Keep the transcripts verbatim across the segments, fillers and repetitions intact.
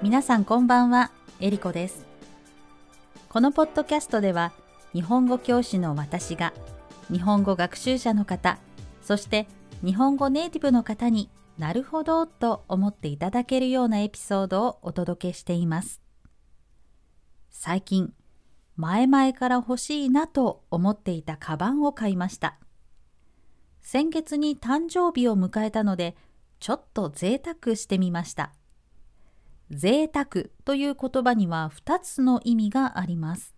皆さんこんばんは、えりこです。このポッドキャストでは、日本語教師の私が、日本語学習者の方、そして日本語ネイティブの方になるほどと思っていただけるようなエピソードをお届けしています。最近、前々から欲しいなと思っていたカバンを買いました。先月に誕生日を迎えたので、ちょっと贅沢してみました。贅沢という言葉にはふたつの意味があります。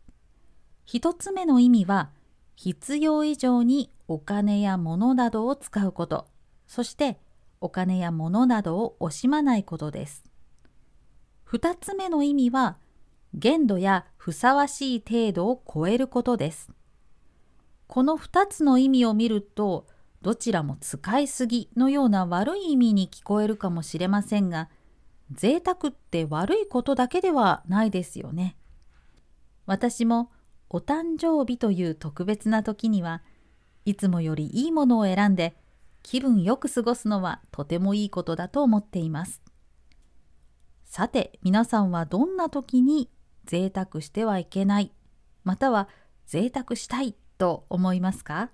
ひとつめの意味は、必要以上にお金や物などを使うこと、そしてお金や物などを惜しまないことです。ふたつめの意味は、限度やふさわしい程度を超えることです。このふたつの意味を見ると、どちらも使いすぎのような悪い意味に聞こえるかもしれませんが、贅沢って悪いことだけではないですよね。私もお誕生日という特別な時にはいつもよりいいものを選んで気分よく過ごすのはとてもいいことだと思っています。さて皆さんはどんな時に贅沢してはいけない、または贅沢したいと思いますか？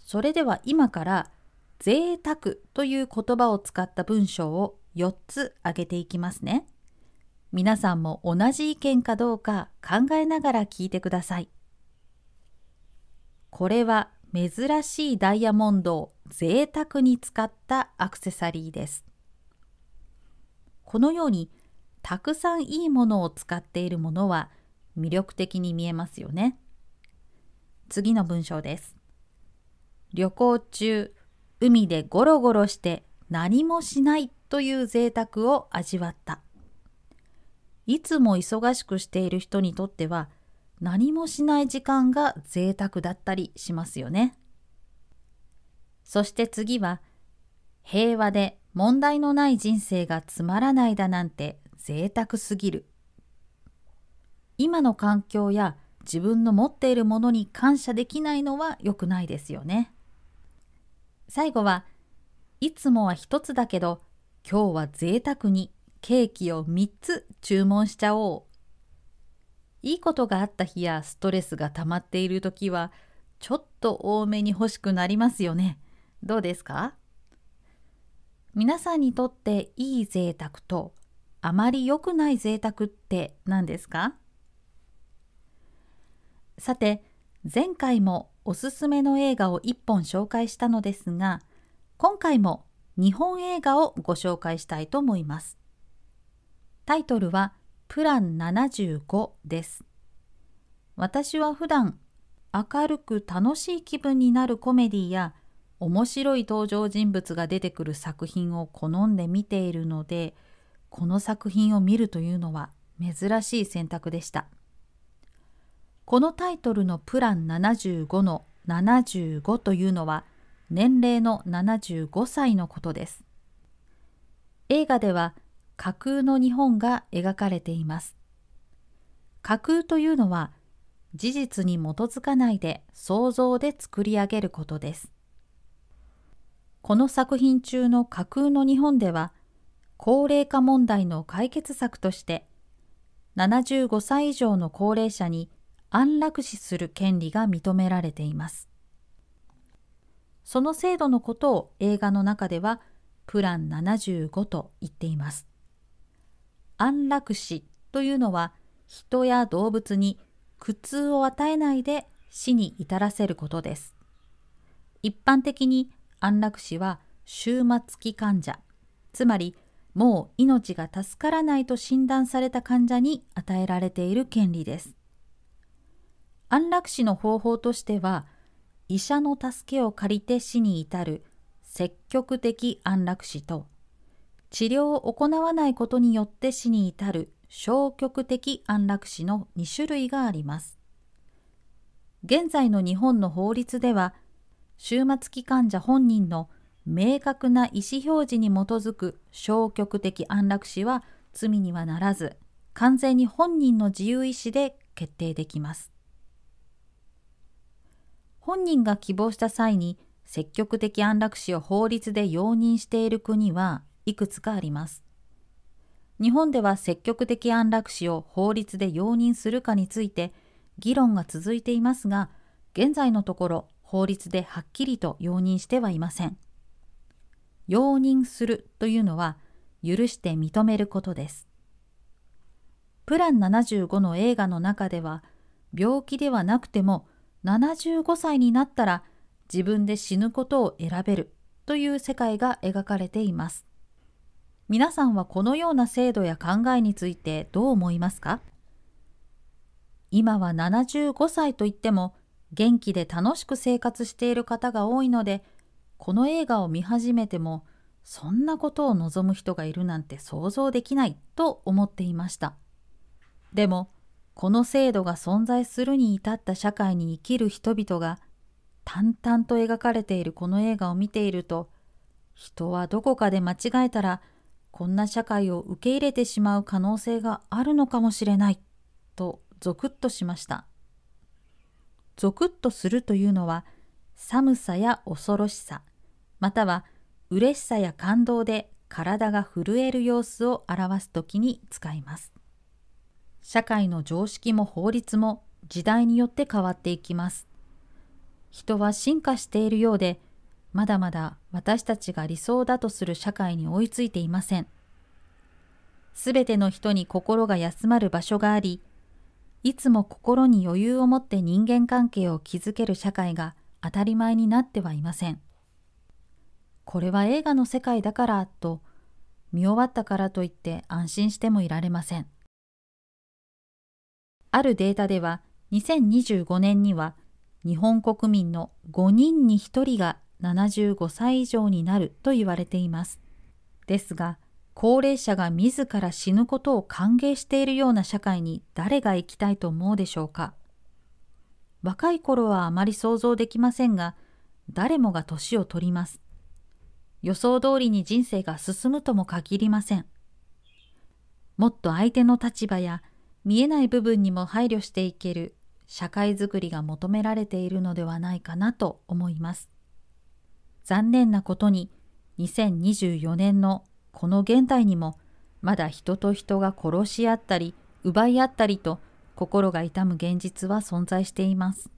それでは今から贅沢という言葉を使った文章をよっつ挙げていきますね。皆さんも同じ意見かどうか考えながら聞いてください。これは珍しいダイヤモンドを贅沢に使ったアクセサリーです。このようにたくさんいいものを使っているものは魅力的に見えますよね。次の文章です。旅行中、海でゴロゴロして何もしないという贅沢を味わった。いつも忙しくしている人にとっては何もしない時間が贅沢だったりしますよね。そして次は平和で問題のない人生がつまらないだなんて贅沢すぎる。今の環境や自分の持っているものに感謝できないのは良くないですよね。最後はいつもは一つだけど今日は贅沢にケーキをみっつ注文しちゃおう。いいことがあった日やストレスが溜まっているときはちょっと多めに欲しくなりますよね。どうですか？皆さんにとっていい贅沢とあまり良くない贅沢って何ですか？さて前回もおすすめの映画をいっぽん紹介したのですが、今回もにほん映画をご紹介したいと思います。タイトルはプランななじゅうごです。私は普段明るく楽しい気分になるコメディや面白い登場人物が出てくる作品を好んで見ているので、この作品を見るというのは珍しい選択でした。このタイトルのプランななじゅうごのななじゅうごというのは年齢のななじゅうごさいのことです。映画では架空の日本が描かれています。架空というのは事実に基づかないで想像で作り上げることです。この作品中の架空の日本では高齢化問題の解決策としてななじゅうごさい以上の高齢者に安楽死する権利が認められています。その制度のことを映画の中ではプランななじゅうごと言っています。安楽死というのは人や動物に苦痛を与えないで死に至らせることです。一般的に安楽死は終末期患者、つまりもう命が助からないと診断された患者に与えられている権利です。安楽死の方法としては、医者の助けを借りて死に至る積極的安楽死と、治療を行わないことによって死に至る消極的安楽死のにしゅるいがあります。現在の日本の法律では、終末期患者本人の明確な意思表示に基づく消極的安楽死は罪にはならず、完全に本人の自由意思で決定できます。本人が希望した際に積極的安楽死を法律で容認している国はいくつかあります。日本では積極的安楽死を法律で容認するかについて議論が続いていますが、現在のところ法律ではっきりと容認してはいません。容認するというのは許して認めることです。プランななじゅうごの映画の中では、病気ではなくてもななじゅうごさいになったら自分で死ぬことを選べるという世界が描かれています。皆さんはこのような制度や考えについてどう思いますか？今はななじゅうごさいといっても元気で楽しく生活している方が多いので、この映画を見始めてもそんなことを望む人がいるなんて想像できないと思っていました。でもこの制度が存在するに至った社会に生きる人々が淡々と描かれているこの映画を見ていると、人はどこかで間違えたらこんな社会を受け入れてしまう可能性があるのかもしれないとゾクッとしました。ゾクッとするというのは、寒さや恐ろしさ、または嬉しさや感動で体が震える様子を表すときに使います。社会の常識も法律も時代によって変わっていきます。人は進化しているようで、まだまだ私たちが理想だとする社会に追いついていません。すべての人に心が休まる場所があり、いつも心に余裕を持って人間関係を築ける社会が当たり前になってはいません。これは映画の世界だからと、見終わったからといって安心してもいられません。あるデータでは、にせんにじゅうごねんには日本国民のごにんにひとりがななじゅうごさい以上になると言われています。ですが、高齢者が自ら死ぬことを歓迎しているような社会に誰が行きたいと思うでしょうか。若い頃はあまり想像できませんが、誰もが年を取ります。予想通りに人生が進むとも限りません。もっと相手の立場や見えない部分にも配慮していける社会づくりが求められているのではないかなと思います。残念なことににせんにじゅうよねんのこの現代にもまだ人と人が殺し合ったり奪い合ったりと心が痛む現実は存在しています。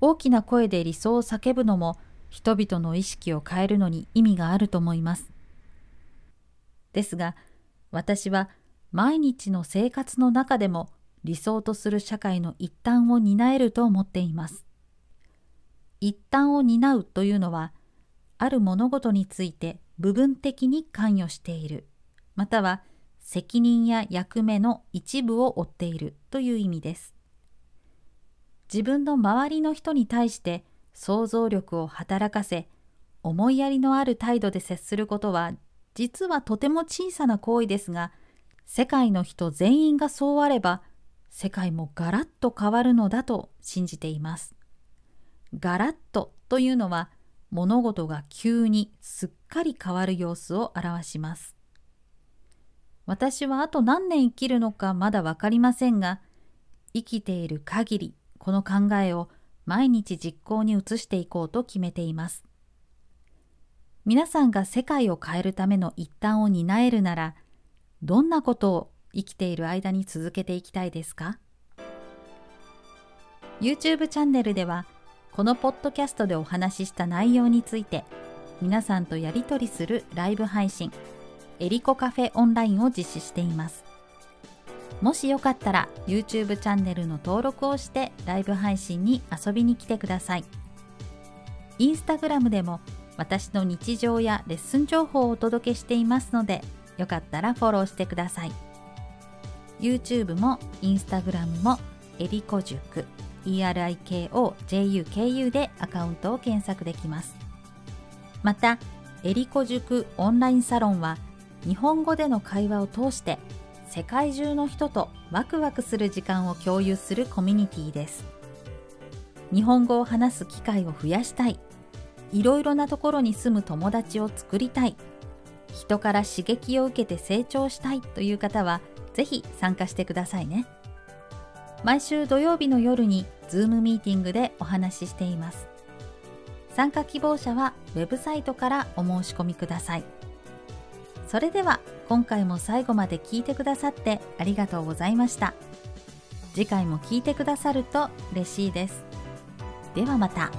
大きな声で理想を叫ぶのも人々の意識を変えるのに意味があると思います。ですが、私は毎日の生活の中でも理想とする社会の一端を担えると思っています。一端を担うというのは、ある物事について部分的に関与している、または責任や役目の一部を負っているという意味です。自分の周りの人に対して想像力を働かせ、思いやりのある態度で接することは、実はとても小さな行為ですが、世界の人全員がそうあれば、世界もガラッと変わるのだと信じています。ガラッとというのは、物事が急にすっかり変わる様子を表します。私はあと何年生きるのかまだわかりませんが、生きている限り、この考えを毎日実行に移していこうと決めています。皆さんが世界を変えるための一端を担えるなら、どんなことを生きている間に続けていきたいですか？ YouTube チャンネルではこのポッドキャストでお話しした内容について皆さんとやり取りするライブ配信エリコカフェオンラインを実施しています。もしよかったら YouTube チャンネルの登録をしてライブ配信に遊びに来てください。 Instagram でも私の日常やレッスン情報をお届けしていますので、よかったらフォローしてください。YouTube も Instagram もエリコ塾 エリコジュク でアカウントを検索できます。また、エリコ塾オンラインサロンは日本語での会話を通して世界中の人とワクワクする時間を共有するコミュニティです。日本語を話す機会を増やしたい、いろいろなところに住む友達を作りたい、人から刺激を受けて成長したいという方はぜひ参加してくださいね。毎週土曜日の夜に Zoom ミーティングでお話ししています。参加希望者はウェブサイトからお申し込みください。それでは今回も最後まで聞いてくださってありがとうございました。次回も聞いてくださると嬉しいです。ではまた。